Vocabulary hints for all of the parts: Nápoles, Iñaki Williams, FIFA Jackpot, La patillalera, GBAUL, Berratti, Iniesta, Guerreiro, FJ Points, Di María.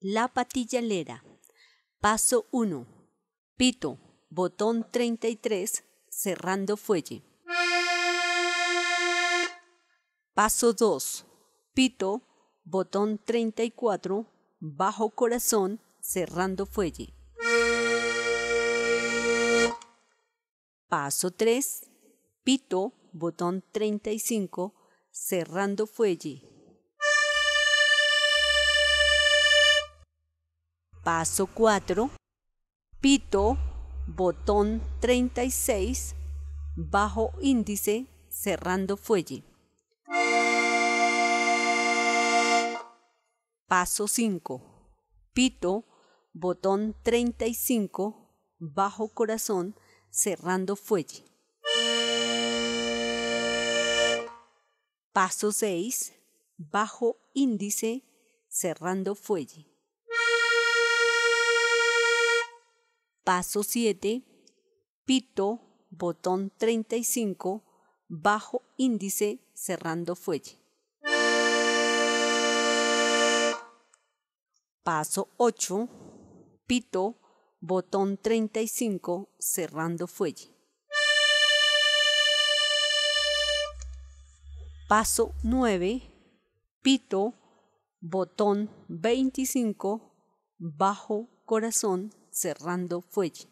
La patillalera. Paso 1. Pito, botón 33, cerrando fuelle. Paso 2. Pito, botón 34, bajo corazón, cerrando fuelle. Paso 3. Pito, botón 35, cerrando fuelle. Paso 4, pito, botón 36, bajo índice, cerrando fuelle. Paso 5, pito, botón 35, bajo corazón, cerrando fuelle. Paso 6, bajo índice, cerrando fuelle. Paso 7, pito, botón 35, bajo índice, cerrando fuelle. Paso 8, pito, botón 35, cerrando fuelle. Paso 9, pito, botón 25, bajo corazón, cerrando fuelle.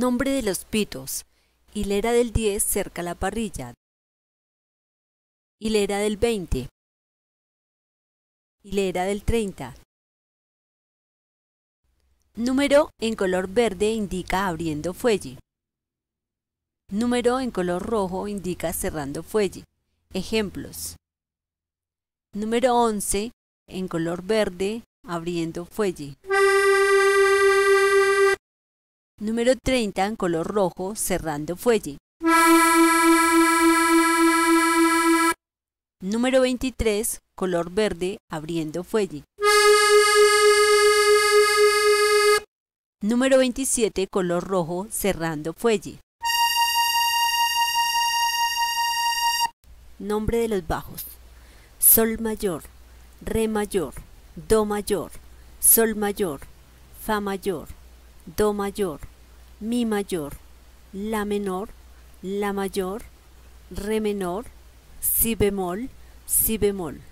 Nombre de los pitos. Hilera del 10 cerca la parrilla. Hilera del 20. Hilera del 30. Número en color verde indica abriendo fuelle. Número en color rojo indica cerrando fuelle. Ejemplos. Número 11 en color verde abriendo fuelle. Número 30 en color rojo, cerrando fuelle. Número 23, color verde, abriendo fuelle. Número 27, color rojo, cerrando fuelle. Nombre de los bajos. Sol mayor, re mayor, Do mayor, Sol mayor, Fa mayor, Do mayor, Mi mayor, La menor, La mayor, Re menor, Si bemol, Si bemol.